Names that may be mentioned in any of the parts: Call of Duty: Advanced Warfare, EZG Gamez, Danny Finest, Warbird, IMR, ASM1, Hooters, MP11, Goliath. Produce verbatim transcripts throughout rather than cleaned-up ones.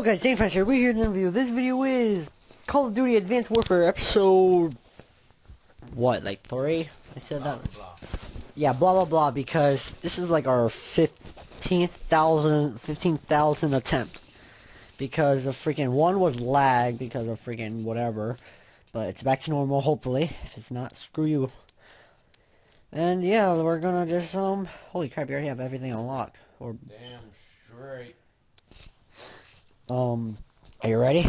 So guys, Danny Finest here, we're here in the review. This video is Call of Duty Advanced Warfare episode... What, like three? I said blah, that... Blah. Yeah, blah blah blah, because this is like our fifteen thousand attempt. Because the freaking one was lag, because of freaking whatever. But it's back to normal, hopefully. If it's not, screw you. And yeah, we're gonna just, um... holy crap, you already have everything unlocked. Or... damn straight. Um, are you ready?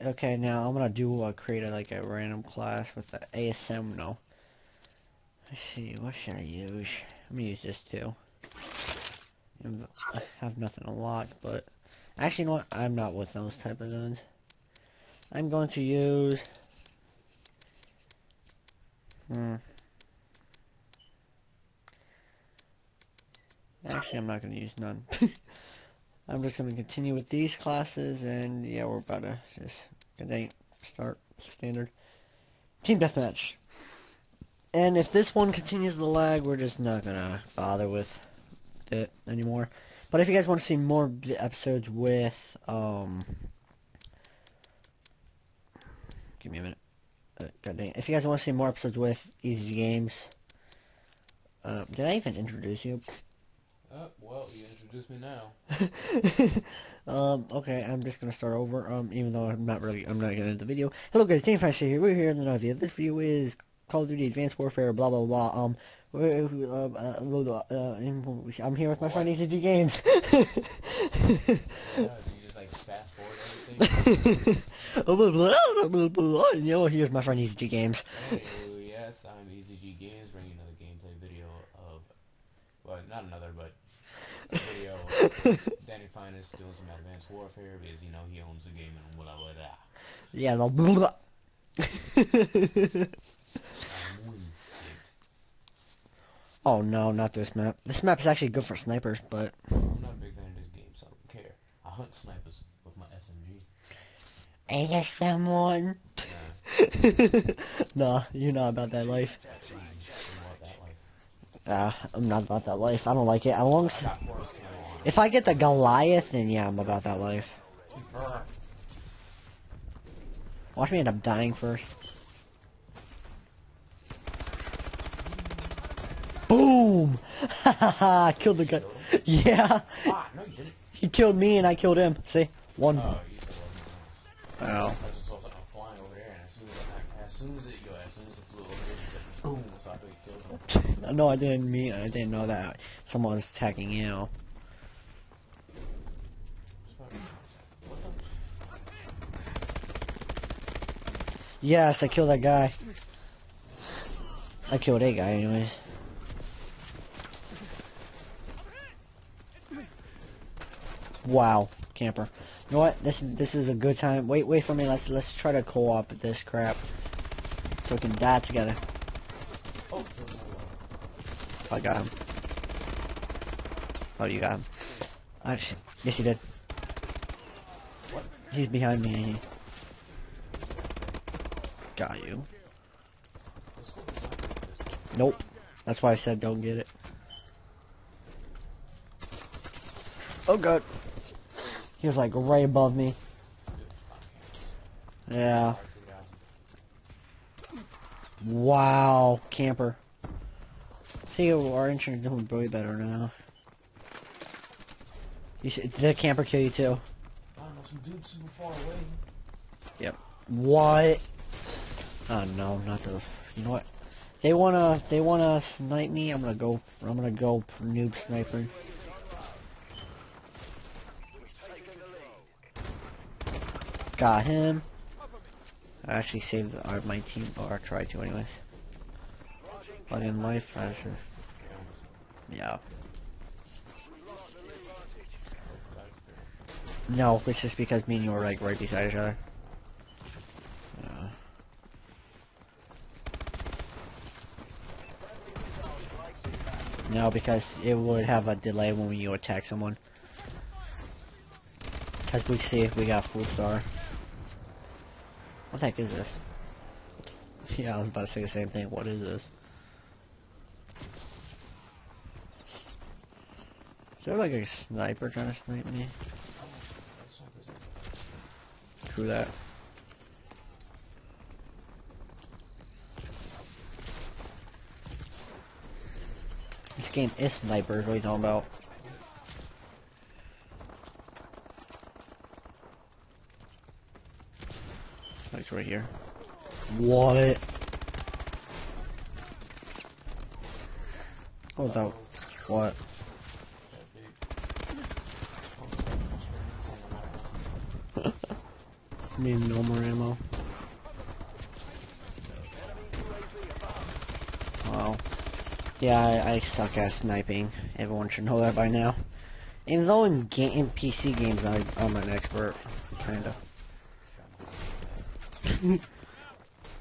Okay, now I'm gonna do uh, create a, like a random class with the A S M. No. Let's see, what should I use? I'm gonna use this too. I have nothing unlocked, but actually, you know what? I'm not with those type of guns. I'm going to use. Hmm. Actually, I'm not going to use none. I'm just going to continue with these classes, and yeah, we're about to just today start standard team deathmatch. And if this one continues the lag, we're just not going to bother with it anymore. But if you guys want to see more episodes with, um, give me a minute. Uh, God dang it. If you guys want to see more episodes with E Z G Gamez, uh, did I even introduce you? Uh, well, you introduced me now. um, okay, I'm just gonna start over, um, even though I'm not really, I'm not gonna end the video. Hello guys, Danny Finest here, we're here in another video. This video is Call of Duty Advanced Warfare, blah blah blah, um, we're, uh, uh, uh, I'm here with my what? friend E Z G Gamez. Yeah, do you just, like, fast forward everything? Yo, here's my friend E Z G Gamez. Hey, yes, I'm E Z G Gamez, bringing another gameplay video of, well, not another, but video Danny Finest doing some Advanced Warfare, because you know he owns the game and blah blah blah. Yeah, no, blah blah. Oh no, not this map. This map is actually good for snipers, but I'm not a big fan of this game, so I don't care. I hunt snipers with my S M G. A S M one. Nah. Nah, you're not about that life. Uh, I'm not about that life. I don't like it. I long I if I get the Goliath, then yeah, I'm about that life. Watch me end up dying first. Boom! Ha ha ha! Killed the guy. Yeah. He killed me and I killed him. See? One. Oh. I just saw something flying over there, and as soon as as soon as it go, as soon as it flew over there, it boom. So I thought he killed him. No, I didn't mean, I didn't know that someone was attacking you. Yes, I killed that guy. I killed a guy anyways. Wow, camper. You know what? This this is a good time. Wait, wait for me. Let's let's try to co-op this crap so we can die together. I got him. Oh, you got him. Actually, yes, you did. What? He's behind me. Got you. Nope. That's why I said don't get it. Oh god. He was like right above me. Yeah. Wow, camper. See, our insurance doing way better now. You should, did the camper kill you too? I don't know, some dude super far away. Yep. What? Oh no, not the. You know what? They wanna, they wanna snipe me. I'm gonna go. I'm gonna go noob sniper. Got him. I actually saved our, my team, or tried to, anyways. But in life, I should. Yeah. No, it's just because me and you were like right beside each other. Yeah. No, because it would have a delay when you attack someone. Cause we see if we got full star. What the heck is this? Yeah, I was about to say the same thing. What is this? there like a sniper trying to snipe me? True that. This game is snipers, what are you talking about? Like it's right here. What? Oh, that. What? I need no more ammo. Wow. Yeah, I, I suck at sniping. Everyone should know that by now. Even though in, ga in P C games, I, I'm an expert. Kinda.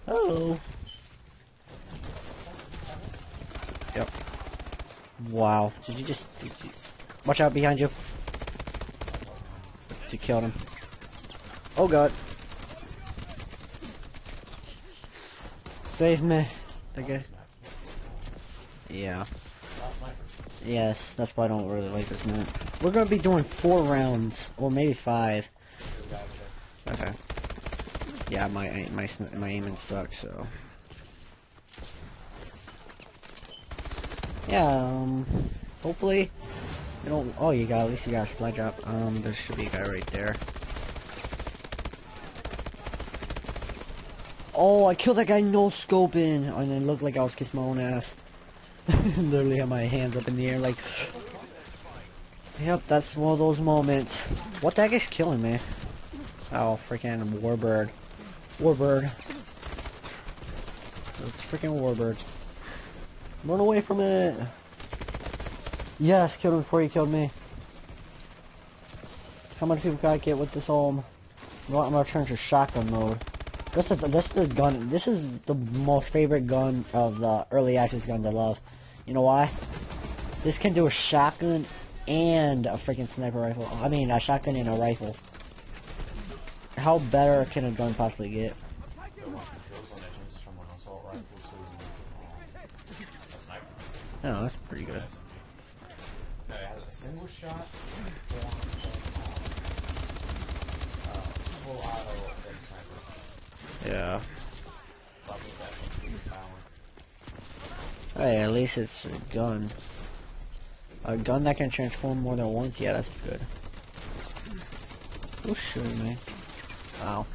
Oh. Yep. Wow. Did you just... Did you, watch out behind you. You killed him. Oh god. Save me. Okay. Yeah. Yes, that's why I don't really like this map. We're gonna be doing four rounds, or maybe five. Okay. Yeah, my my my aiming sucks. So. Yeah. Um. Hopefully, you don't. Oh, you got at least you got a supply drop. Um. There should be a guy right there. Oh, I killed that guy no scoping, and it looked like I was kissing my own ass. Literally had my hands up in the air like. Yep, that's one of those moments. What the heck is killing me? Oh, freaking Warbird. Warbird. It's freaking Warbird. Run away from it. Yes, killed him before he killed me. How much people gotta get with this home? I'm gonna turn to shotgun mode. This is, this is the gun. This is the most favorite gun of the early access guns I love. You know why? This can do a shotgun and a freaking sniper rifle. I mean, a shotgun and a rifle. How better can a gun possibly get? Oh, that's pretty good. No, it has a single shot. Yeah. Hey, at least it's a gun. A gun that can transform more than once? Yeah, that's good. Who's shooting me? Wow.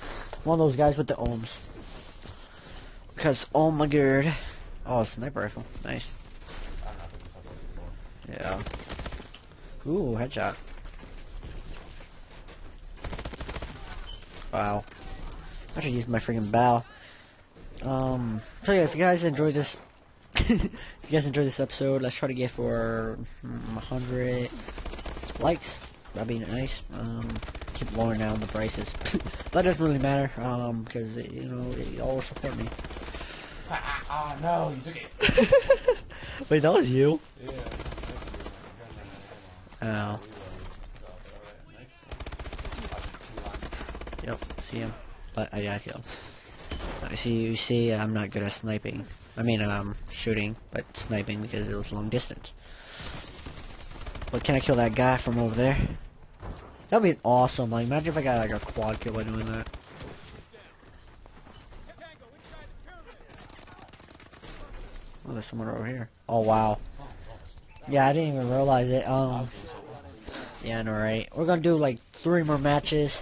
One of those guys with the ohms. Because, oh my god. Oh, a sniper rifle. Nice. Yeah. Ooh, headshot. Wow. I should use my freaking bow. Um, so yeah, if you guys enjoyed this, if you guys enjoyed this episode, let's try to get for um, one hundred likes. That'd be nice. Um, keep lowering down the prices. That doesn't really matter, um, because it, you know, it all support me. Ah, ah, ah, no, you took it. Wait, that was you? Yeah. Oh. Yep. See him. But I got killed. I see. You see, I'm not good at sniping. I mean, um, shooting, but sniping because it was long distance. But can I kill that guy from over there? That'd be awesome. Like, imagine if I got like a quad kill by doing that. Oh, there's someone over here. Oh wow. Yeah, I didn't even realize it. Um. Yeah, no, right. We're gonna do like three more matches.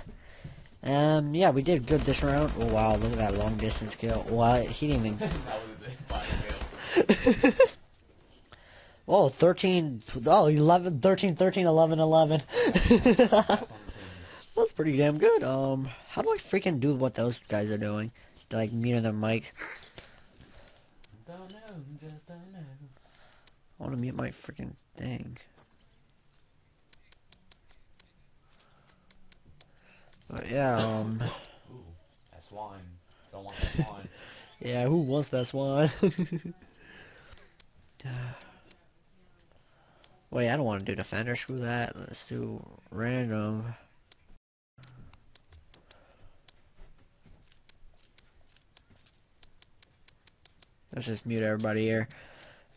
Um, yeah, we did good this round. Oh, wow, look at that long distance kill. Wow, he didn't even... Whoa, thirteen... Oh, eleven, thirteen, thirteen, eleven, eleven. That's pretty damn good. Um, how do I freaking do what those guys are doing? They're, like, muting their mics. Don't know, just don't know. I want to mute my freaking thing. But yeah, um... Ooh, that's wine. Don't want that wine. Yeah, who wants that wine? Wait, I don't want to do defender. Screw that. Let's do random. Let's just mute everybody here.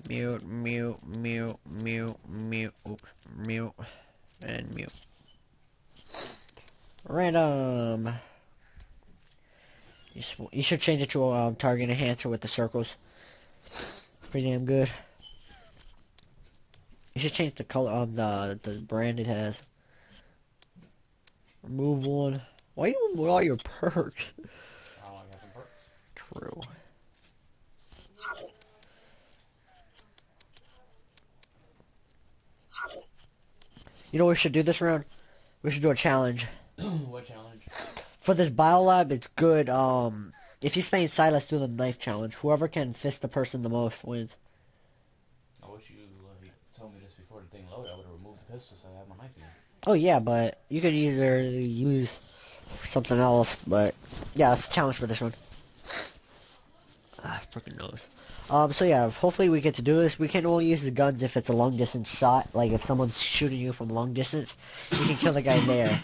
mute, mute, mute, mute, mute, oops, mute, and mute. Random. You, you should change it to a um, target enhancer with the circles. It's pretty damn good. You should change the color of the the brand it has. Remove one. Why you remove all your perks? I don't got some perks. True. You know what we should do this round? We should do a challenge. What challenge? For this biolab, it's good. Um, if you stay inside, let's do the knife challenge. Whoever can fist the person the most wins. I wish you uh, told me this before the thing loaded. I would have removed the pistol so I have my knife again. Oh yeah, but you could either use something else. But yeah, that's a challenge for this one. Ah, freaking nose. Um, so yeah, hopefully we get to do this. We can only use the guns if it's a long distance shot. Like if someone's shooting you from long distance, you can kill the guy there.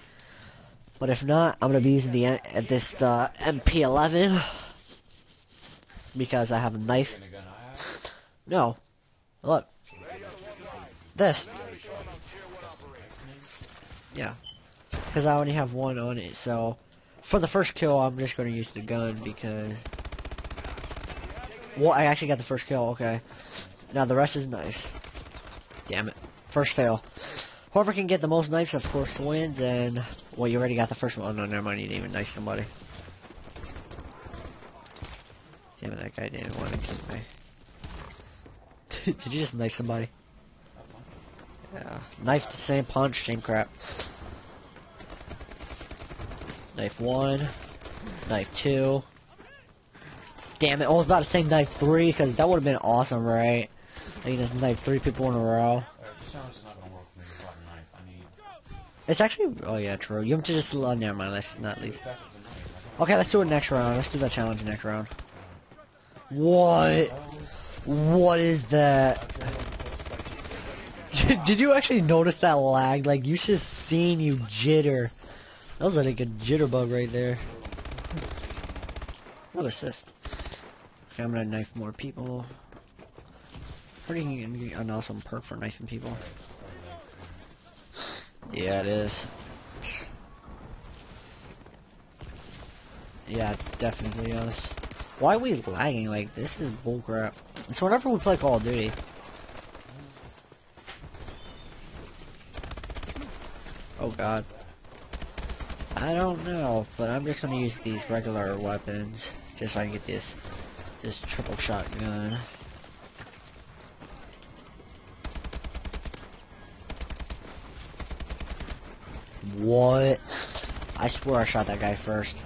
But if not, I'm gonna be using the uh, this uh, M P eleven because I have a knife. No, look, this. Yeah, because I only have one on it. So for the first kill, I'm just gonna use the gun because. Well, I actually got the first kill, okay. Now the rest is knives. Damn it. First fail. Whoever can get the most knives, of course, wins, and... Well, you already got the first one. Oh, no, never mind. You didn't even knife somebody. Damn it, that guy didn't want to keep me. Did you just knife somebody? Yeah. Knife the same punch, same crap. Knife one. Knife two. Damn it, I was about to say knife three, because that would have been awesome, right? I mean, just knife three people in a row. It's actually, oh yeah, true. You have to just, oh, never mind, let's not leave. Okay, let's do it next round. Let's do that challenge next round. What? What is that? Did you actually notice that lag? Like, you should have seen you jitter. That was like a jitterbug right there. What assist? Okay, I'm gonna knife more people. Pretty an awesome perk for knifing people. Yeah, it is. Yeah, it's definitely us. Why are we lagging? Like, this is bullcrap. It's whenever we play Call of Duty. Oh god. I don't know, but I'm just gonna use these regular weapons. Just so I can get this, this triple shotgun. What? I swear I shot that guy first.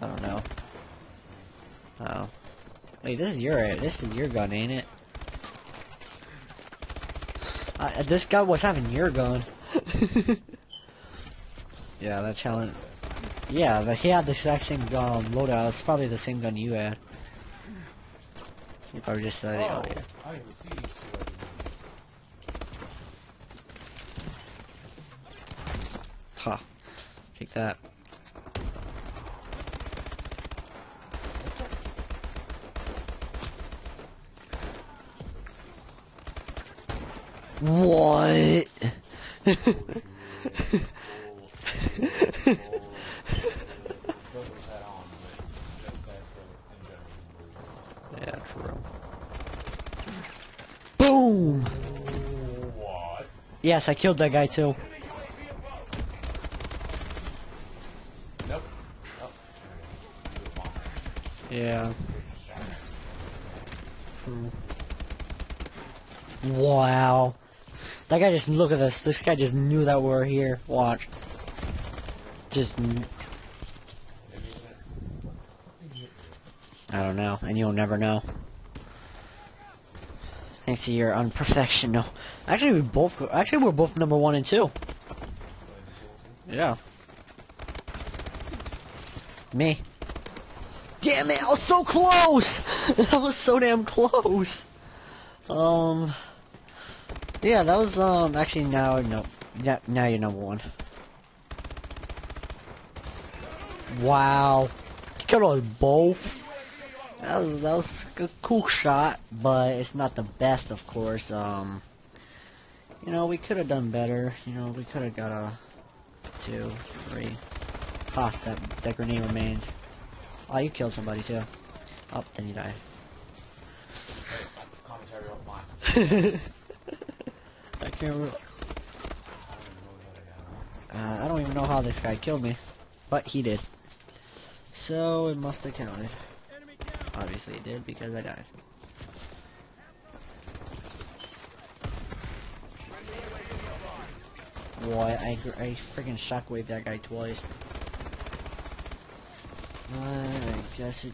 I don't know. Oh. Wait, this is your, this is your gun, ain't it? Uh, this guy was having your gun. Yeah, that challenge. Yeah, but he had the exact same um, loadout. It's probably the same gun you had. You probably just said, oh, yeah. I didn't see these two right now. Huh. Take that. What? Yeah, true. Boom! What? Yes, I killed that guy too. Nope. Nope. Yeah. True. Wow. That guy just, look at this, this guy just knew that we were here. Watch. Just... I don't know, and you'll never know. Thanks to your unprofessional. Actually, we both, actually we're both number one and two. Yeah. Me. Damn it, I was so close! I was so damn close! Um... Yeah, that was, um, actually, now, no, Yeah, now you're number one. Wow. You got us both. That was, that was a cool shot, but it's not the best, of course. Um, you know, we could have done better. You know, we could have got a two, three. Ah, that, that grenade remains. Oh, you killed somebody, too. Oh, then you died. I can't remember. Uh, I don't even know how this guy killed me, but he did. So it must have counted. Obviously it did because I died. Boy, I, I freaking shockwaved that guy twice. Uh, I guess it...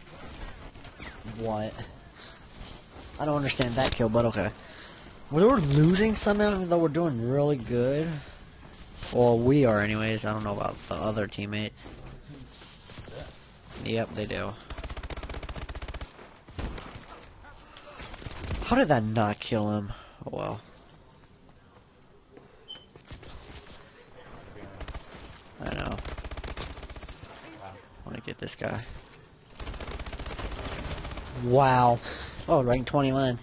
What? I don't understand that kill, but okay. We're losing somehow, even though we're doing really good. Well, we are anyways. I don't know about the other teammates. Yep, they do. How did that not kill him? Oh well. I know. I want to get this guy. Wow. Oh, rank twenty-one.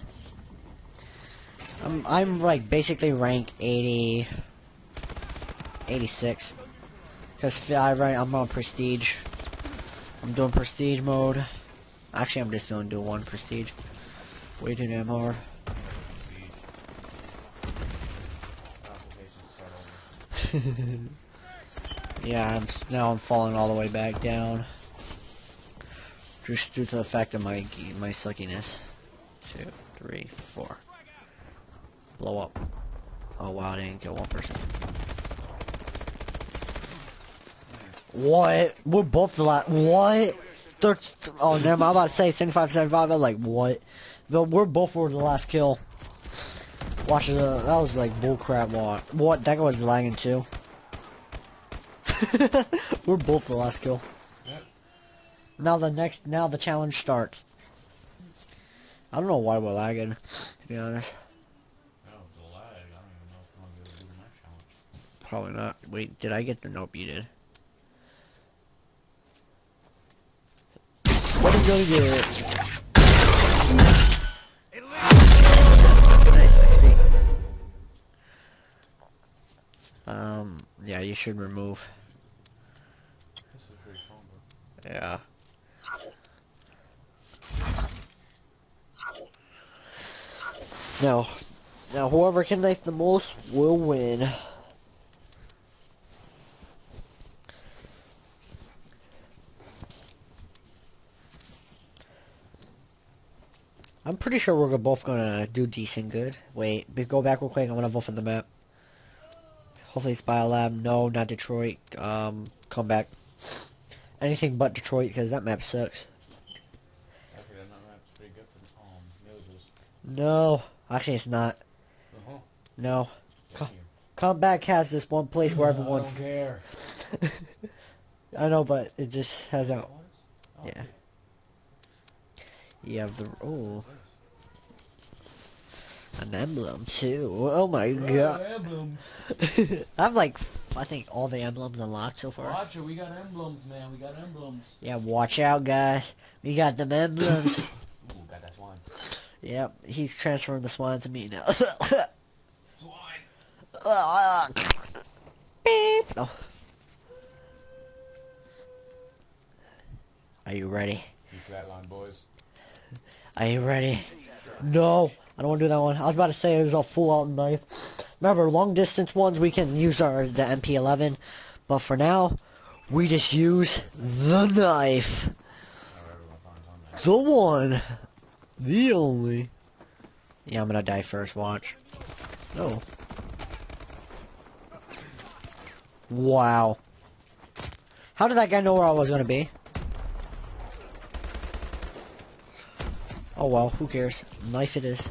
I'm, I'm like basically rank eighty... eighty-six. Because I rank, I'm on prestige. I'm doing prestige mode. Actually, I'm just doing do one prestige. Way too damn hard. Yeah, I'm, now I'm falling all the way back down. Just due to the fact of my my suckiness. Two, three, four. Blow up. Oh wow, I didn't kill one person. What? We're both the last. What? They're oh, damn, I'm about to say seventy-five, seventy-five. I'm like, what? But we're both were the last kill. Watch it. Uh, that was like bullcrap. What? What? That guy was lagging too. We're both the last kill. Now the next. Now the challenge starts. I don't know why we're lagging, to be honest. No, the lag. I don't even know if I'm gonna be able to do the next challenge. Probably not. Wait, did I get the? Nope, you did. What is going to do it? Nice X P. Um, yeah, you should remove. This is pretty fun, bro. Yeah. Now, now whoever can knife the most will win. I'm pretty sure we're both gonna do decent good. Wait, go back real quick. I'm gonna vote for the map. Hopefully it's Biolab. No, not Detroit. Um, come back. Anything but Detroit, because that map sucks. Actually, that map's pretty good for the um, noses. No, actually it's not. Uh-huh. No. Com Comeback has this one place where everyone's... I don't care. I know, but it just has out. Oh, yeah. You have the oh, an emblem too. Oh my god! I'm like, I think all the emblems unlocked so far. Watch it, we got emblems, man. We got emblems. Yeah, watch out, guys. We got them emblems. Ooh, got that swine. Yep, he's transferring the swine to me now. Swine. Beep. Oh. Are you ready? You flatline boys. Are you ready? No, I don't want to do that one. I was about to say it was a full-out knife. Remember, long-distance ones we can use our the M P eleven, but for now, we just use the knife, the one, the only. Yeah, I'm gonna die first. Watch. No. Wow. How did that guy know where I was gonna be? Oh well, who cares? Knife it is.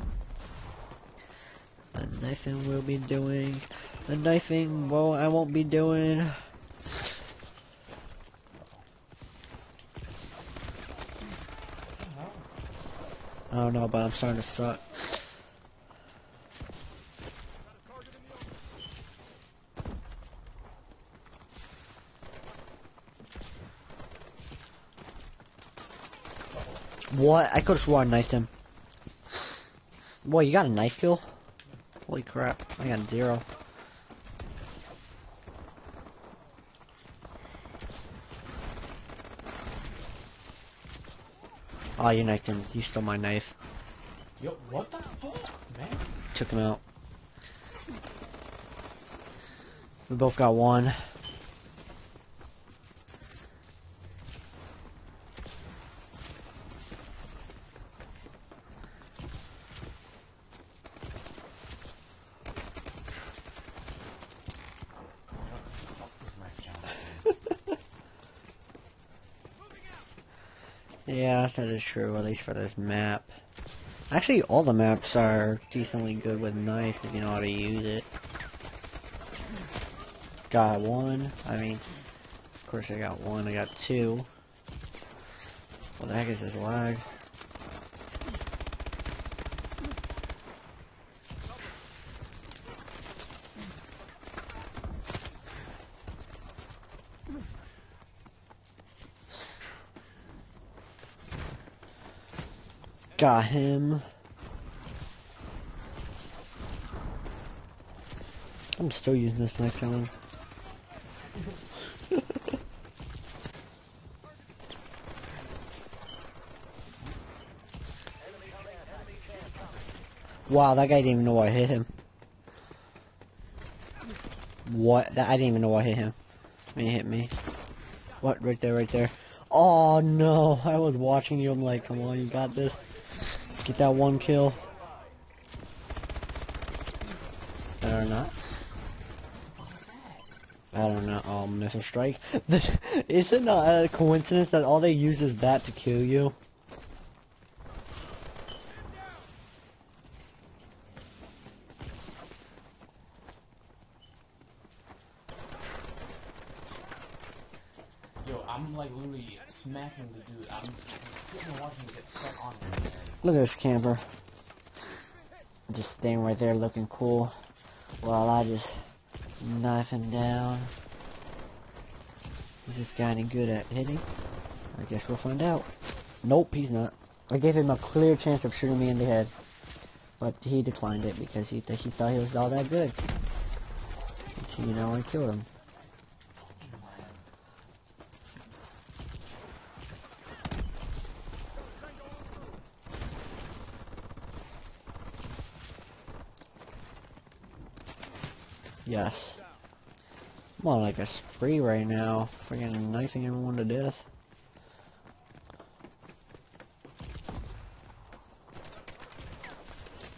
The knifing we'll be doing. The knifing, well, I won't be doing. I don't know, but I'm starting to suck. What? I could've sworn I knifed him. Boy, you got a knife kill? Holy crap, I got a zero. Oh, you knifed him. You stole my knife. Yo, what the fuck, man? Took him out. We both got one. Yeah, that is true, at least for this map. Actually, all the maps are decently good with knife if you know how to use it. Got one. I mean, of course I got one. I got two. What the heck is this lag? Got him. I'm still using this knife challenge. Wow, that guy didn't even know I hit him. What? That, I didn't even know I hit him. I mean, he hit me. What? Right there, right there. Oh no, I was watching you. I'm like, come on, you got this. Get that one kill. Better not. I don't know. Oh, missile strike. Is it not a coincidence that all they use is that to kill you? Yo, I'm like literally smacking the dude. I'm sitting and watching him get stuck on him. Look at this camper. Just staying right there looking cool. While I just knife him down. Is this guy any good at hitting? I guess we'll find out. Nope, he's not. I gave him a clear chance of shooting me in the head. But he declined it because he, th he thought he was all that good. You know, I killed him. Yes. I'm on like a spree right now. Freaking knifing everyone to death.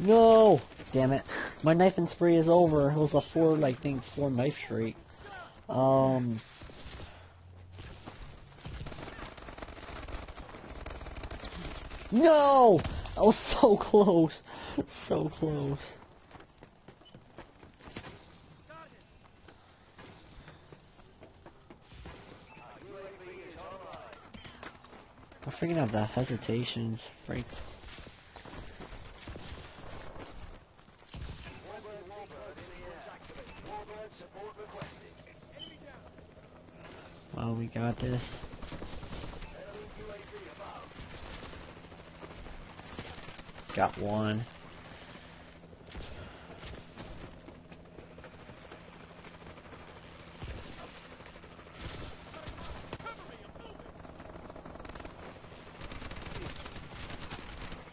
No! Damn it. My knifing spree is over. It was a four, like, thing, four knife streak. Um. No! I was so close. So close. I'm freaking out the hesitations, freak. Oh, we got this. Got one.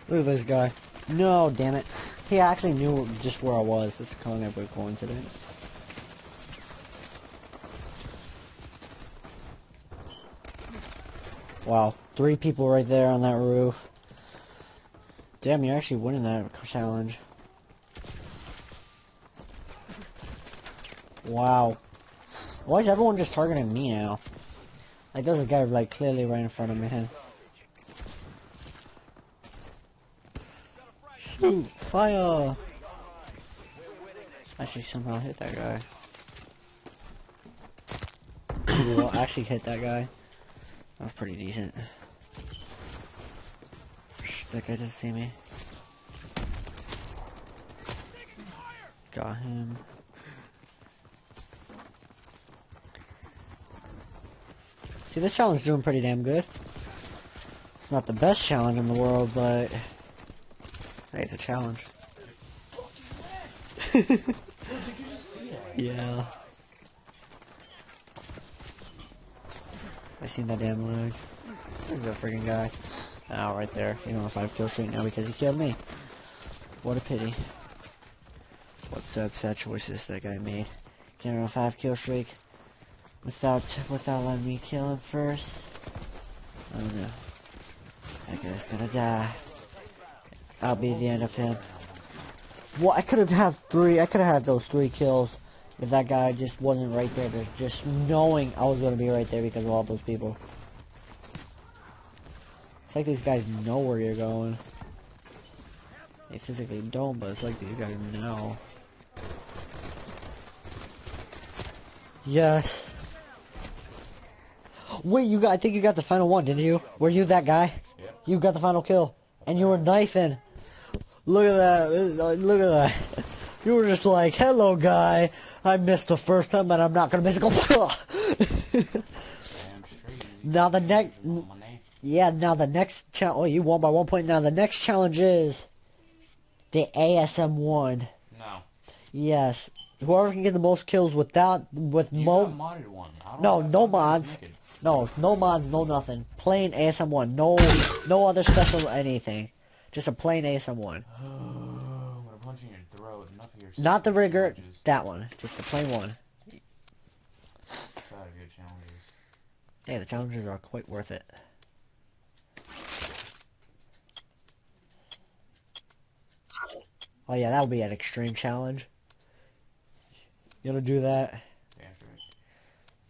Look at this guy. No, damn it. He actually knew just where I was. It's kind of a coincidence. Wow. Three people right there on that roof. Damn, you're actually winning that challenge. Wow. Why is everyone just targeting me now? Like, there's a guy, like, clearly right in front of me. Ooh, fire! Actually, somehow hit that guy. Well, actually hit that guy. That was pretty decent. Shh, that guy didn't see me. Got him. See, this challenge is doing pretty damn good. It's not the best challenge in the world, but hey, it's a challenge. Did you just see that? Yeah. I seen that damn lag. There's that freaking guy. Ow, right there. You know, a five kill streak now because he killed me. What a pity. What sad, sad choices that guy made. Getting on a five kill streak without without letting me kill him first. Oh no. That guy's gonna die. I'll be the end of him. Well, I could have had three. I could have had those three kills if that guy just wasn't right there. Just knowing I was gonna be right there because of all those people. It's like these guys know where you're going. They physically don't, but it's like these guys know. Yes. Wait, you got? I think you got the final one, didn't you? Were you that guy? Yeah. You got the final kill, and you were knifing. Look at that! Look at that! You were just like, "Hello, guy. I missed the first time, and I'm not gonna miss a go." Now the next, yeah. Now the next challenge. Oh, you won by one point. Now the next challenge is the A S M one. No. Yes. Whoever can get the most kills without with mo. Modded one. I don't no, no mods. No, no mods, no nothing. Plain A S M one. No, no other special anything. Just a plain A S M one. Oh, I'm gonna punch in your throat. Enough of your Not the rigor. Challenges. That one. Just the plain one. That's not a good challenge. Hey, the challenges are quite worth it. Oh yeah, that'll be an extreme challenge. You gonna do that? Yeah, sure.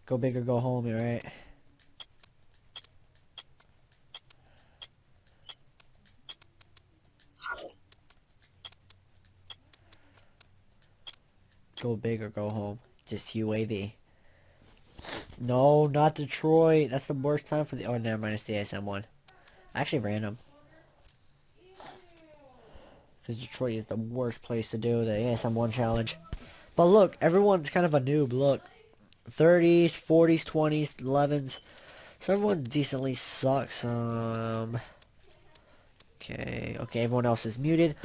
Go big or go home, you right? Go big or go home. Just U A V. No, not Detroit. That's the worst time for the. Oh, never mind. It's the A S M one. Actually, random. Because Detroit is the worst place to do the A S M one challenge. But look, everyone's kind of a noob, look. thirties, forties, twenties, elevens. So everyone decently sucks. Um, okay, okay, everyone else is muted.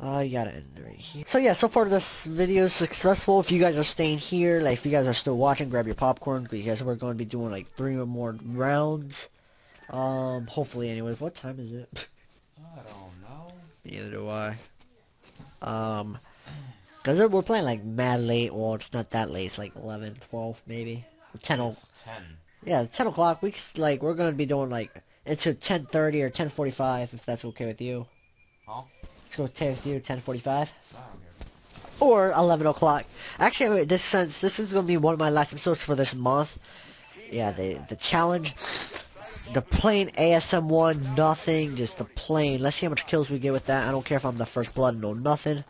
Uh, you gotta end right here. So yeah, so far this video is successful. If you guys are staying here, like if you guys are still watching, grab your popcorn. Because we're going to be doing like three or more rounds. Um, hopefully anyways. What time is it? I don't know. Neither do I. Um... Cause we're playing like mad late, well it's not that late, it's like eleven, twelve maybe, ten, o ten. Yeah, ten o'clock, we, like, we're gonna be doing like, until ten thirty or ten forty-five if that's okay with you. Huh? Let's go okay with you, ten forty-five. Oh, okay. Or eleven o'clock. Actually, in this sense, this is gonna be one of my last episodes for this month. Yeah, the, the challenge, the plain A S M one, nothing, just the plain. Let's see how much kills we get with that. I don't care if I'm the first blood, no nothing.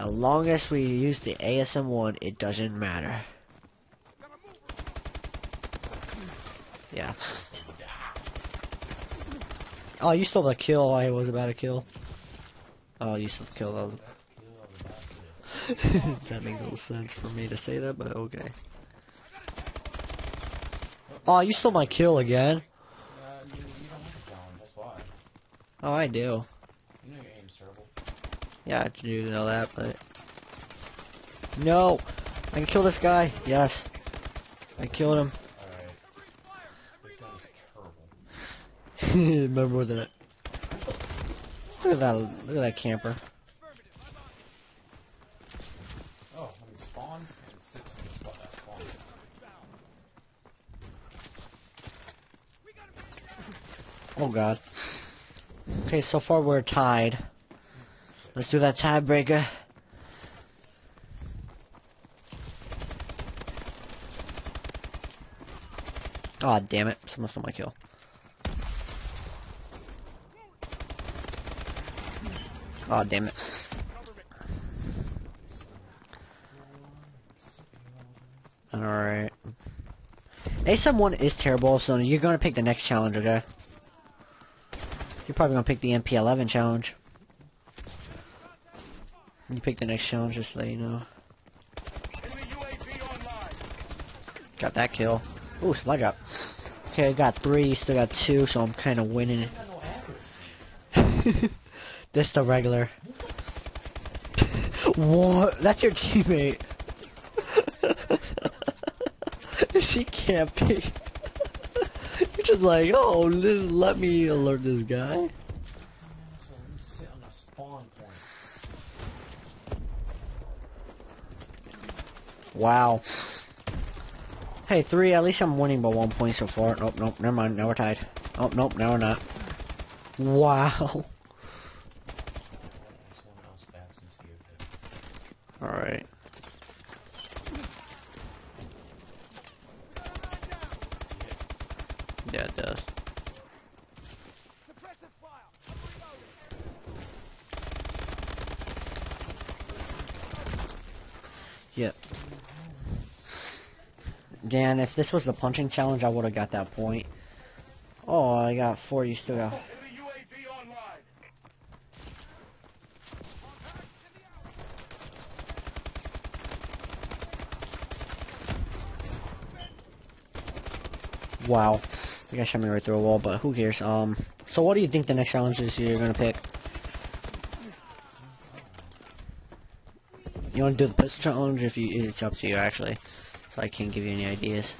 As long as we use the A S M one, it doesn't matter. Yeah. Oh, you stole the kill. I was about to kill. Oh, you stole the kill. That, was... that makes no sense for me to say that, but okay. Oh, you stole my kill again. Oh, I do. Yeah, I do know that, but... No! I can kill this guy! Yes! I killed him. Alright. This guy's terrible. Remember that. Look at that, look at that camper. Oh, I'm spawned, and it sits in the spot that spawned. Oh god. Okay, so far we're tied. Let's do that tiebreaker. Aw, oh, damn it. Someone stole my kill. Aw, oh, damn it. Alright. A S M one is terrible, so you're gonna pick the next challenge, okay? You're probably gonna pick the M P eleven challenge. You pick the next challenge, just so you know. Got that kill. Ooh, supply drop. Okay, I got three, still got two, so I'm kind of winning it. This the regular. What? That's your teammate. She can't be. You're just like, oh, just let me alert this guy. Wow. Hey, three, at least I'm winning by one point so far. Nope, nope, never mind, now we're tied. Oh, nope, now we're not. Wow. Alright. Yeah, it does. Yep. Dan, if this was the punching challenge, I would have got that point. Oh, I got four. You still got. Wow, I guess I shot me right through a wall, but who cares? Um, so what do you think the next challenge is you're gonna pick? You want to do the pistol challenge? If you, it's up to you actually. So I can't give you any ideas.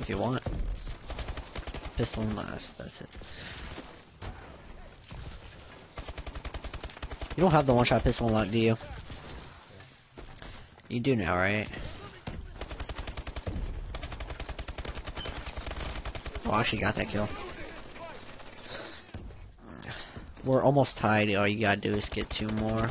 If you want, pistol and last. That's it. You don't have the one-shot pistol unlocked, do you? You do now, right? Oh, I actually got that kill. We're almost tied. All you gotta do is get two more.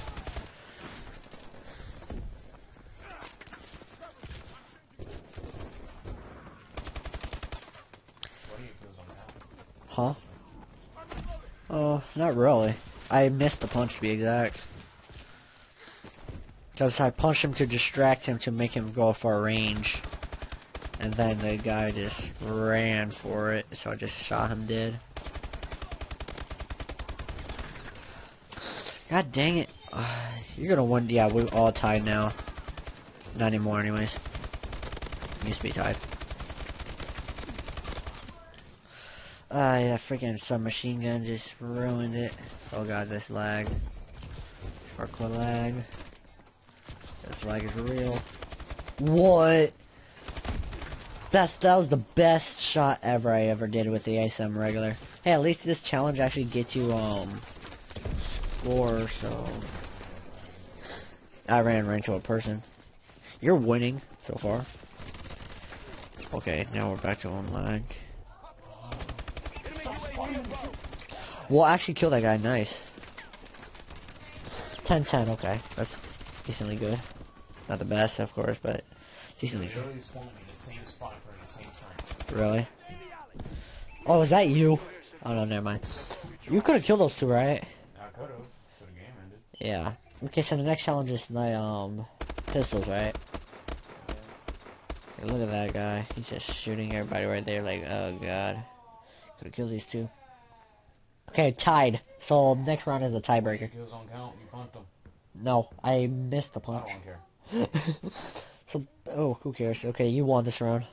Huh? Oh, not really. I missed the punch to be exact. Because I punched him to distract him to make him go far range. And then the guy just ran for it, so I just shot him dead. God dang it. Uh, you're gonna win. Yeah, we're all tied now. Not anymore anyways. Used to be tied. Ah, uh, yeah, freaking submachine gun just ruined it. Oh god, this lag. Hardcore lag. This lag is real. What? That's, that was the best shot ever I ever did with the A S M regular. Hey, at least this challenge actually gets you, um, score, so... I ran right into a person. You're winning so far. Okay, now we're back to one lag. Well, actually kill that guy, nice. ten ten, okay. That's decently good. Not the best, of course, but decently good. Really? Oh, is that you? Oh no, never mind. You could have killed those two, right? I could have. So the game ended. Yeah. Okay, so the next challenge is my um pistols, right? Hey, look at that guy. He's just shooting everybody right there. Like, oh god. Could have killed these two. Okay, tied. So next round is a tiebreaker. No, I missed the punch. I don't care. So, oh, who cares? Okay, you won this round.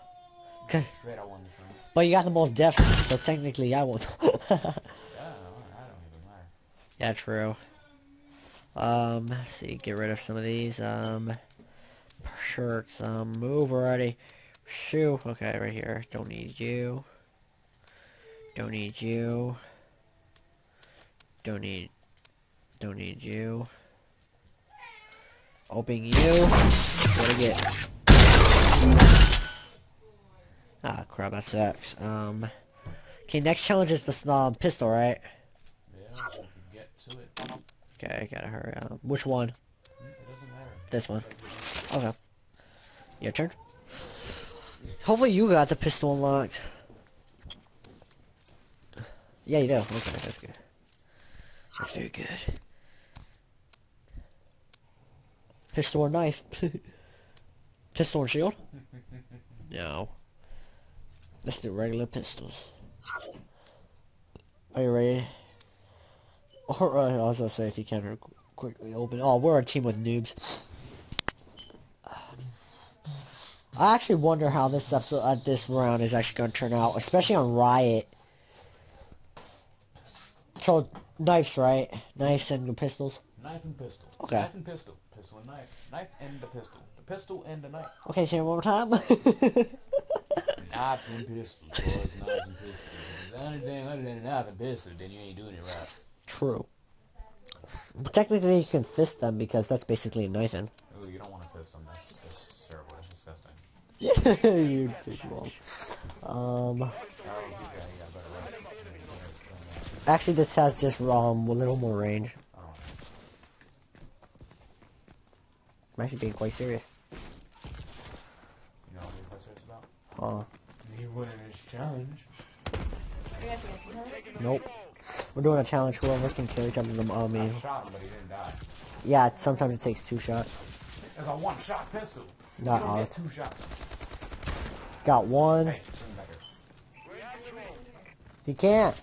Cause, Straight, I won this round. But you got the most deaths, so technically I won. Yeah, I don't even matter. Yeah, true. Um, let's see, get rid of some of these. Um, shirts. Um, move already. Shoe. Okay, right here. Don't need you. Don't need you. Don't need. Don't need you. Open you. What do I get? Ah, crap, that sucks. Um, okay, next challenge is the snob pistol, right? Yeah, we can get to it. Okay, I gotta hurry up. Which one? It doesn't matter. This one. Okay. Your turn. Hopefully you got the pistol unlocked. Yeah, you do. Okay, that's good. That's very good. Pistol or knife? Pistol and shield? No. Let's do regular pistols. Are you ready? Alright, also safety camera quickly open. Oh, we're a team with noobs. Um, I actually wonder how this episode, uh, this round is actually going to turn out, especially on Riot. So knives, right? Knives and pistols. Knife and pistol. Okay. Knife and pistol. Pistol and knife. Knife and the pistol. The pistol and the knife. Okay, say it one more time. Knives and pistols, boys. Knives and pistols. If it's anything other than a knife and pistol, then you ain't doing it right. True. But technically, you can fist them because that's basically a knife in. Ooh, you don't want to fist them. That's, that's terrible. That's disgusting. Yeah, you visual. Um. Oh, yeah, yeah, actually, this has just um, a little more range. I'm actually being quite serious. You know what you're quite serious about? Huh. You winning this challenge. Nope. We're doing a challenge where we can kill each other in the army. I shot him, but he didn't die. Yeah, it, sometimes it takes two shots. It's a one-shot pistol. Not you don't get two shots. Got one. Hey, you can't.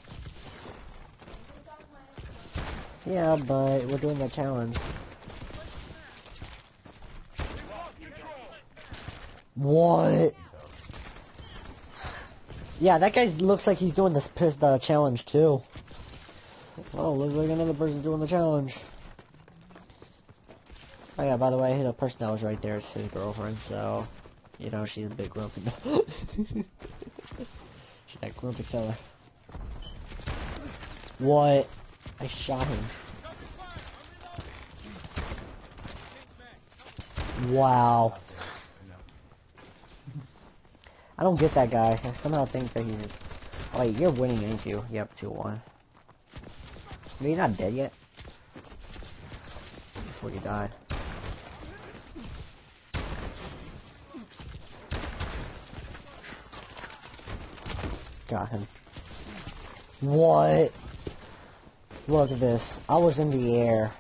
Yeah, but we're doing that challenge. What? Yeah, that guy looks like he's doing this piss uh, challenge too. Oh, looks like another person doing the challenge. Oh yeah, by the way, the person that was right there is his girlfriend, so you know she's a bit grumpy. She's that grumpy fella. What? I shot him. Wow. I don't get that guy. I somehow think that he's... Oh, wait, you're winning, ain't you? Yep, two one. But you're not dead yet. Before you died. Got him. What? Look at this. I was in the air.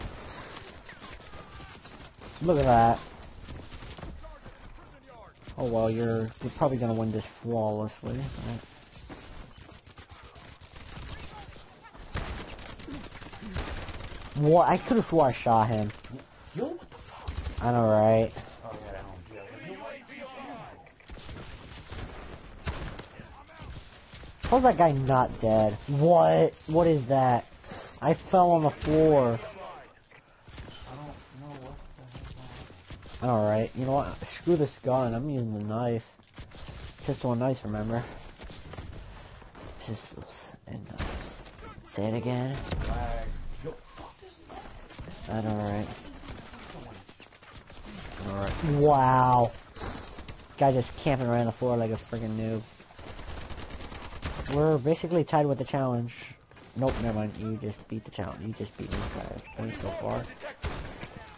Look at that. Oh well, you're you're probably gonna win this flawlessly. Right. What? I could have swore I shot him. You? I know, right? Oh, yeah, yeah. How's that guy not dead? What? What is that? I fell on the floor. Alright, you know what? Screw this gun. I'm using the knife. Pistol and knives, remember? Pistols and knives. Say it again. That alright. Alright. Wow. Guy just camping around the floor like a freaking noob. We're basically tied with the challenge. Nope, never mind. You just beat the challenge. You just beat me by a point so far.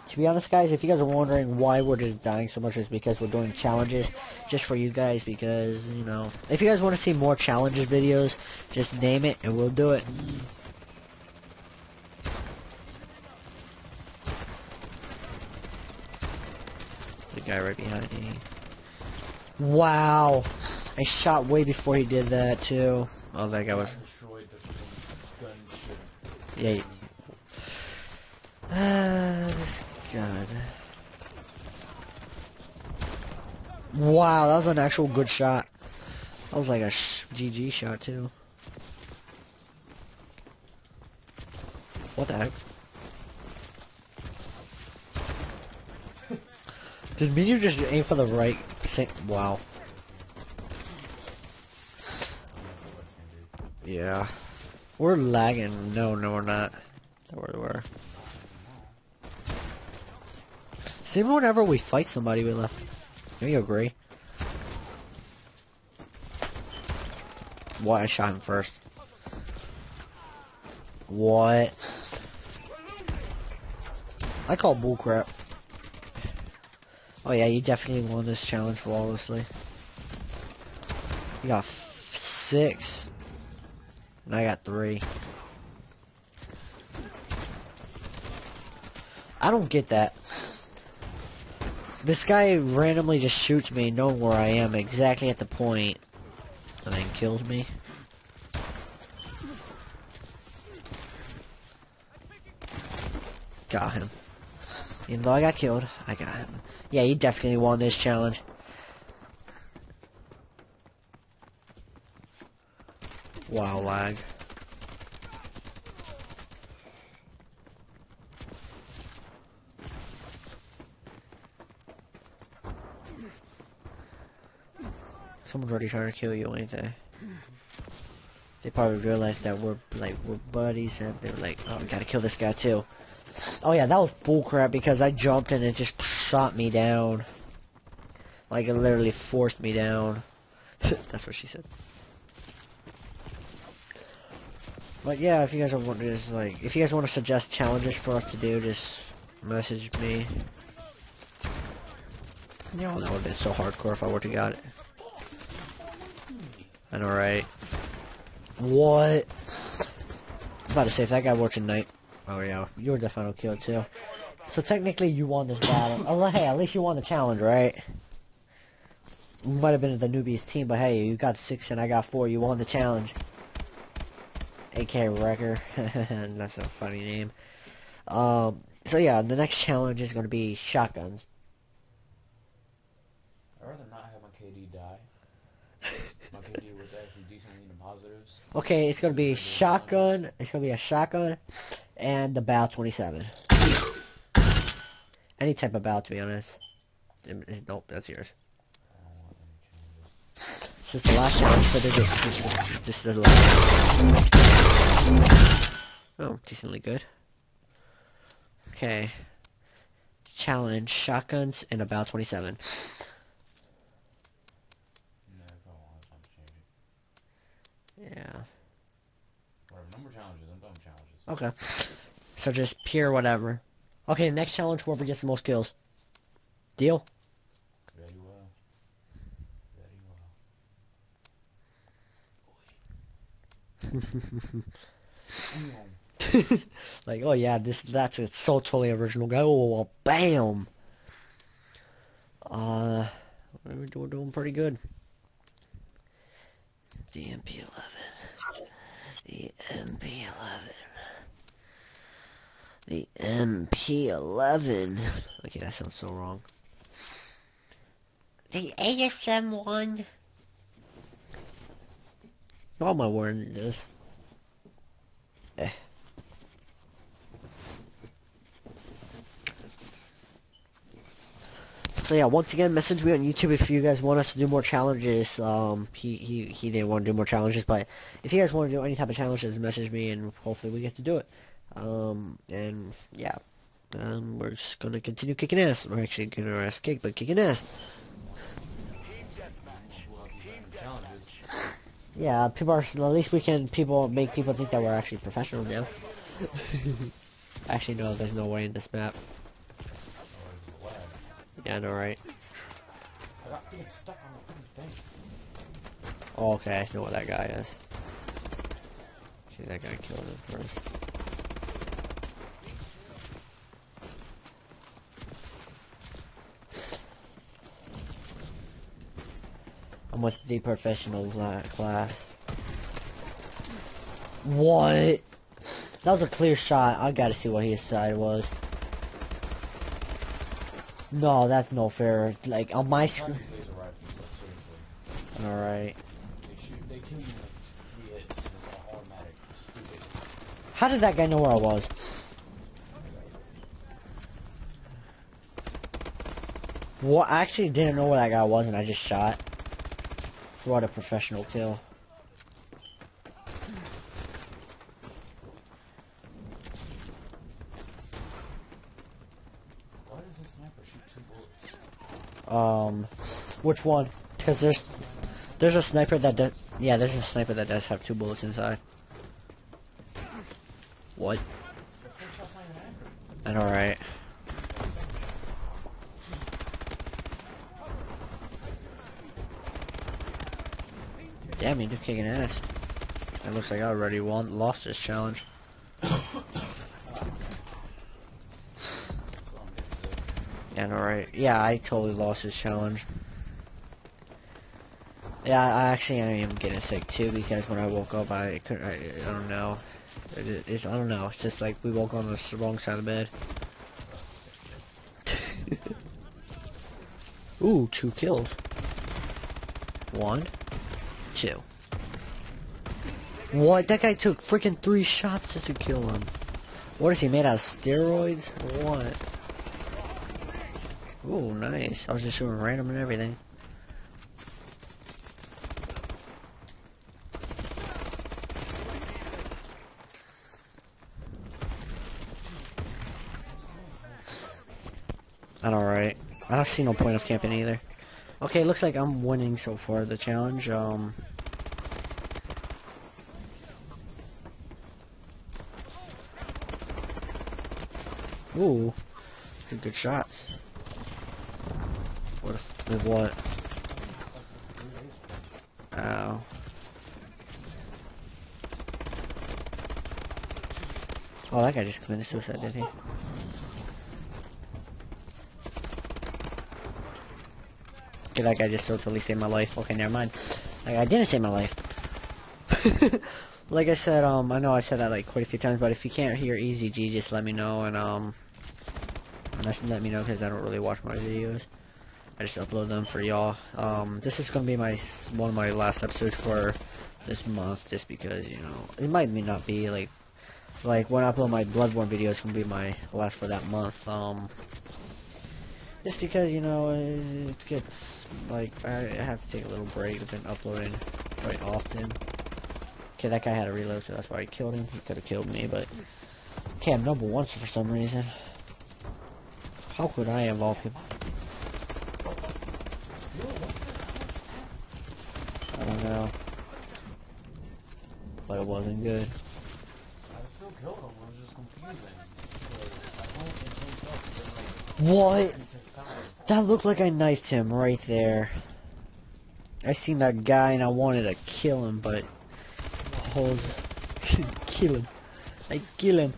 To be honest, guys, if you guys are wondering why we're just dying so much, it's because we're doing challenges just for you guys, because, you know, if you guys want to see more challenges videos, just name it and we'll do it. The guy right behind me. Wow! I shot way before he did that, too. Oh, that guy was... Yeah. Ah, this... God. Wow, that was an actual good shot. That was like a sh G G shot too. What the heck? Did me you just aim for the right thing? Wow. Yeah. We're lagging. No, no we're not. That's where we were. See, whenever we fight somebody, we left. Do you agree? What? I shot him first. What? I call bullcrap. Oh yeah, you definitely won this challenge flawlessly. You got six. And I got three. I don't get that. This guy randomly just shoots me, knowing where I am, exactly at the point, and then kills me. Got him. Even though I got killed, I got him. Yeah, he definitely won this challenge. Wow, lag. Someone's already trying to kill you, ain't they? They probably realized that we're like we're buddies, and they're like, "Oh, we gotta kill this guy too." Oh yeah, that was bullcrap because I jumped and it just shot me down. Like it literally forced me down. That's what she said. But yeah, if you guys are wondering, like, if you guys want to suggest challenges for us to do, just message me. Y'all know that would've been so hardcore if I would've got it. I know, right? What? I'm about to say, if that guy works at night. Oh, yeah. You were the final kill, too. So, technically, you won this battle. Alright, hey, at least you won the challenge, right? You might have been the newbies team, but hey, you got six and I got four. You won the challenge. A K Wrecker. That's a funny name. Um, so, yeah, the next challenge is going to be shotguns. I'd rather not have my K D die. My K D was actually decently in the positives. Okay, it's gonna be shotgun. It's gonna be a shotgun, and the bow twenty-seven. Any type of bow, to be honest. It's, nope, that's yours. It's just the last challenge, but it's just, just the last. Oh, decently good. Okay. Challenge: shotguns and a bow twenty-seven. Yeah. Number challenges, I'm done challenges. Okay. So just pure whatever. Okay, next challenge, whoever gets the most kills. Deal? Very well. Very well. Like, oh yeah, this that's it's so totally original guy. Oh well, bam. Uh we're doing doing pretty good. The M P eleven. The M P eleven. The M P eleven. Okay, that sounds so wrong. The A S M one. Why am I wearing this? Eh. So yeah, once again, message me on YouTube if you guys want us to do more challenges. Um, he, he, he didn't want to do more challenges, but if you guys want to do any type of challenges, message me and hopefully we get to do it. Um, and yeah, um, we're just going to continue kicking ass. We're actually getting our ass kicked, but kicking ass. Yeah, people are, at least we can people make people think that we're actually professional now. Actually, no, there's no way in this map. Yeah, I know, right? I got stuck on the thing. Oh, okay, I know what that guy is. See, that guy killed him first. I'm with the professional class. What? That was a clear shot. I gotta see what his side was. No, that's no fair. Like, on my screen. Alright. How did that guy know where I was? Well, I actually didn't know where that guy was and I just shot. What a professional kill. Um, which one? Because there's, there's a sniper that does, yeah, there's a sniper that does have two bullets inside. What? I know, right? Damn, you do kicking ass. It looks like I already won, lost this challenge. Alright, yeah, I totally lost this challenge. Yeah, I actually I am getting sick too because when I woke up, I couldn't. I, I don't know. It, it's I don't know. It's just like we woke on the wrong side of the bed. Ooh, two kills. One, two. What? That guy took freaking three shots just to kill him. What is he, made out of steroids or what? Ooh, nice. I was just shooting random and everything. I'm alright. I don't see no point of camping either. Okay, looks like I'm winning so far the challenge. Um, ooh, good, good shots. What? If, with what? Ow. Oh, that guy just committed suicide, did he? Okay, that guy just totally saved my life. Okay, never mind. Like, I didn't save my life. Like I said, um, I know I said that like quite a few times, but if you can't hear E Z G, just let me know, and um, just let me know because I don't really watch my videos. I just upload them for y'all. Um, this is gonna be my one of my last episodes for this month, just because you know it might not be like like when I upload my Bloodborne videos, it's gonna be my last for that month. Um. Just because, you know, it gets, like, I have to take a little break. I've been uploading quite often. Okay, that guy had a reload, so that's why I killed him. He could have killed me, but... Okay, I'm number one for some reason. How could I involve him? I don't know. But it wasn't good. I still killed him. It was just confusing. What? That looked like I knifed him right there. I seen that guy and I wanted to kill him, but hold, kill him. I kill him.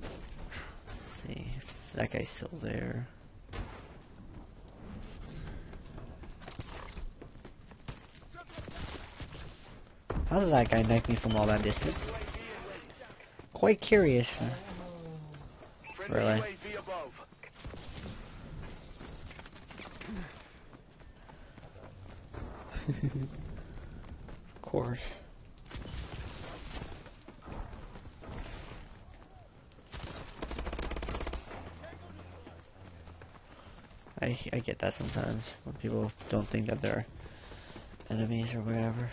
Let's see, if that guy's still there. How did that guy knife me from all that distance? Quite curious, huh? Really. Of course. I, I get that sometimes when people don't think that they're enemies or whatever.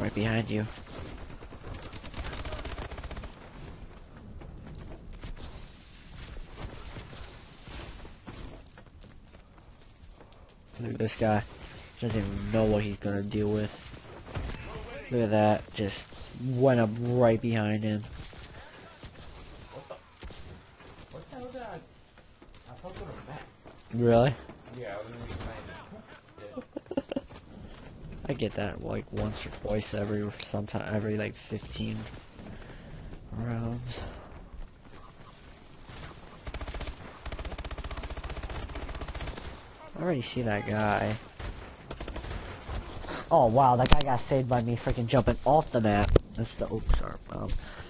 Right behind you. Look at this guy. He doesn't even know what he's gonna deal with. Look at that. Just went up right behind him. What the? What the hell did I? I thought there was a map. Really? Yeah, I was really excited. Yeah. I get that like once or twice every sometime every like fifteen rounds. I already see that guy. Oh wow, that guy got saved by me freaking jumping off the map. That's the oops, sorry, um,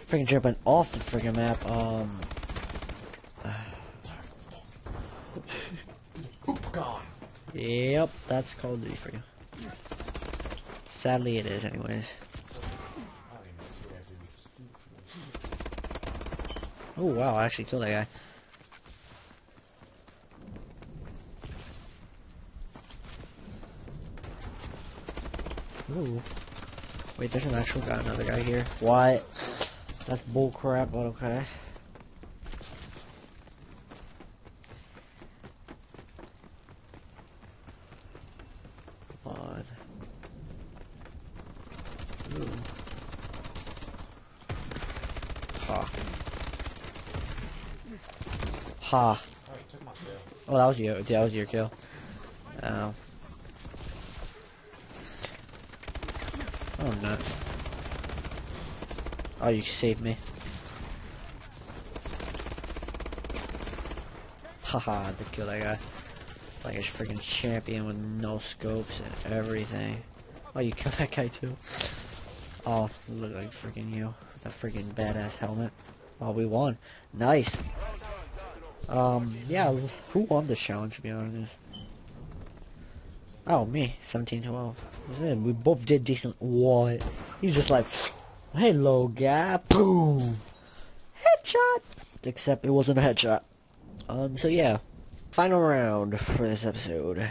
freaking jumping off the freaking map. Um, gone. Yep, that's Call of Duty for you. Sadly, it is, anyways. Oh wow, I actually killed that guy. Ooh. Wait, there's an actual guy, another guy here. What? That's bull crap, but okay. Come on. Ooh. Ha. Ha. Oh, that was you. That was your kill. Oh. Oh, no. Oh, you saved me. Haha, the kill I got. Like a freaking champion with no scopes and everything. Oh, you killed that guy too. Oh, look like freaking you. With that freaking badass helmet. Oh, we won. Nice. Um, yeah, who won this challenge, to be honest? Oh, me. seventeen twelve. We both did decent. What? He's just like, hello, guy. Boom. Headshot. Except it wasn't a headshot. Um, so yeah. Final round for this episode.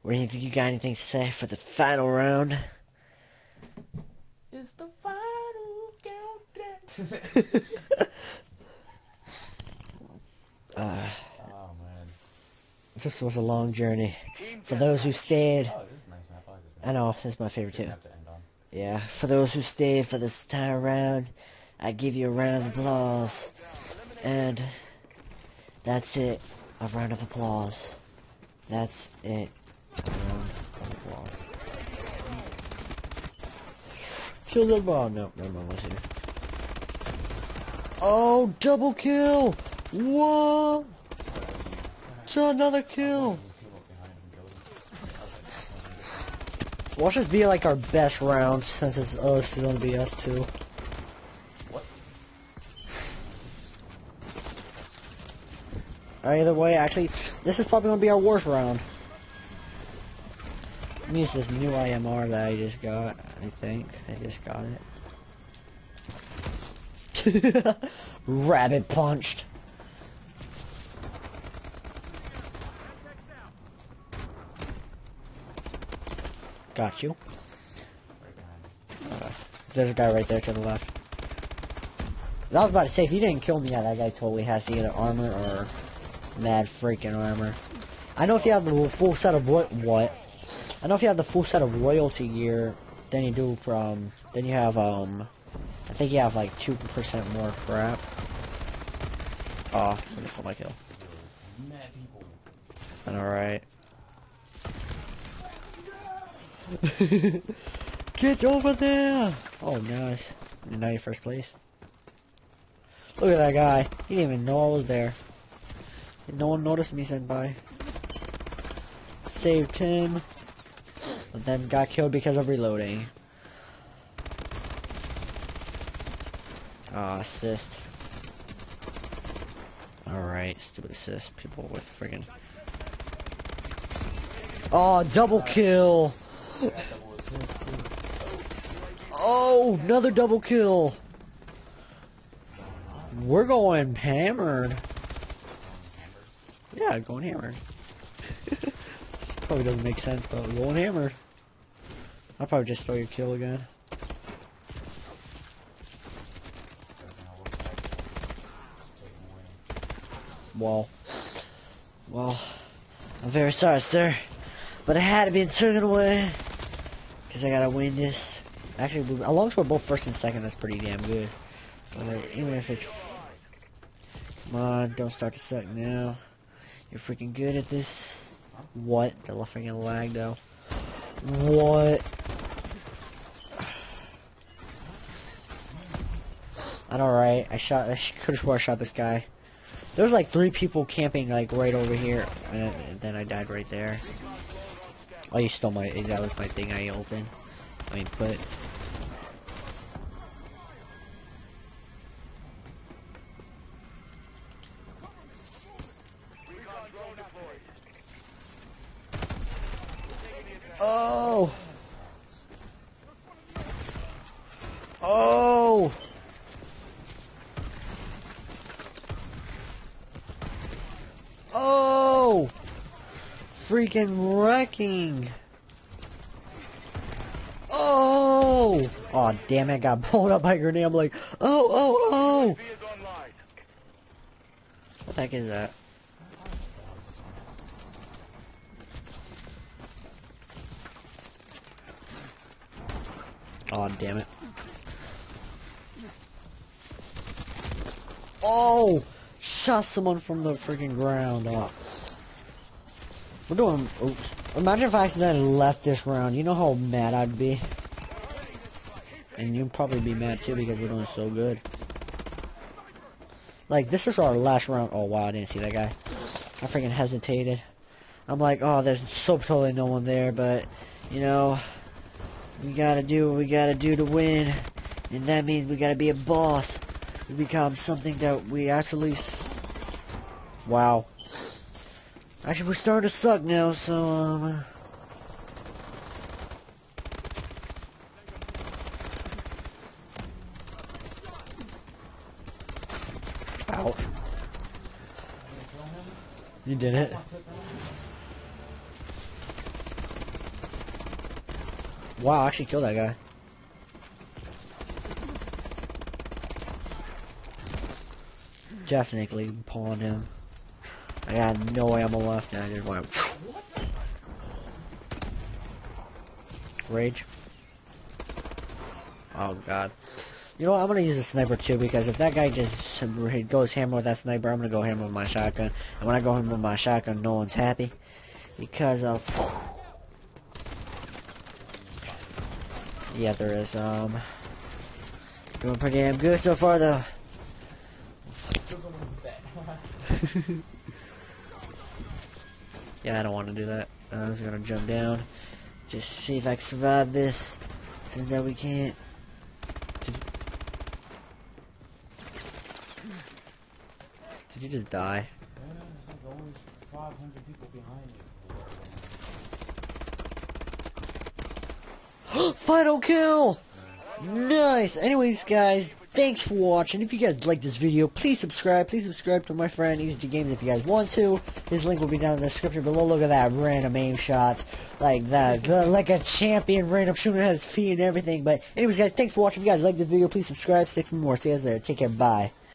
What do you think? You got anything to say for the final round? It's the final countdown. uh, oh man, this was a long journey. For those who stayed, oh, this is a nice map. I, I know this is my favorite too. Have to end on. Yeah, for those who stayed for this entire round, I give you a round of applause, and that's it. A round of applause. That's it. Kill the ball. No, no, no, was here. Oh, double kill! What? It's another kill. Watch this be like our best round since it's us. It's gonna be us too. Either way, actually, this is probably going to be our worst round. I'm gonna use this new I M R that I just got, I think. I just got it. Rabbit punched. Got you. Uh, there's a guy right there to the left. And I was about to say, if he didn't kill me, yeah, that guy totally has either armor or... mad freaking armor. I know if you have the full set of what what I know if you have the full set of royalty gear, then you do from then you have um I think you have like two percent more crap. Oh, I'm gonna pull my kill. Alright. Get over there! Oh nice. You're now you're first place. Look at that guy. He didn't even know I was there. No one noticed me sent by. Saved him. And then got killed because of reloading. Ah, uh, assist. Alright, stupid assist. People with friggin'. Oh, double kill! Oh, another double kill! We're going hammered. Yeah, going hammered. This probably doesn't make sense, but we're going hammered. I'll probably just throw your kill again. Well, well, I'm very sorry, sir, but I had to be taken away because I gotta win this. Actually, as long as we're both first and second, that's pretty damn good. But even if it's, come on, don't start to suck now. You're freaking good at this. What? The freaking lag though. What? I'm alright. I shot. I could have swore I shot this guy. There was like three people camping like right over here, and, and then I died right there. Oh, you stole my. That was my thing. I opened. I mean, put. Oh! Oh! Oh! Freaking wrecking! Oh! Aw, oh, damn it, I got blown up by a grenade. I'm like, oh, oh, oh! What the heck is that? Oh damn it. Oh! Shot someone from the freaking ground up. Oh. We're doing... Oops. Imagine if I accidentally left this round. You know how mad I'd be? And you'd probably be mad too because we're doing so good. Like, this is our last round. Oh wow, I didn't see that guy. I freaking hesitated. I'm like, oh, there's so totally no one there, but... You know... We gotta do what we gotta do to win, and that means we gotta be a boss. We become something that we actually... S wow. Actually, we're starting to suck now, so, um... Ouch. You did it. Wow, I actually killed that guy. Definitely pulling him. I got no ammo left, and I just went. Rage. Oh god. You know what? I'm gonna use a sniper too, because if that guy just goes hammer with that sniper, I'm gonna go hammer with my shotgun. And when I go hammer with my shotgun, no one's happy. Because of. Yeah, there is. Um. Doing pretty damn good so far, though. Yeah, I don't want to do that. I'm just gonna jump down. Just see if I can survive this. Turns out we can't. Did you, Did you just die? There's like always five hundred people behind you. Final kill! Nice! Anyways, guys. Thanks for watching. If you guys like this video, please subscribe. Please subscribe to my friend E Z G Gamez if you guys want to. His link will be down in the description below. Look at that random aim shots. Like that. Like a champion random shooting at his feet and everything. But anyways, guys, thanks for watching. If you guys like this video, please subscribe. Stick for more. See you guys there. Take care. Bye.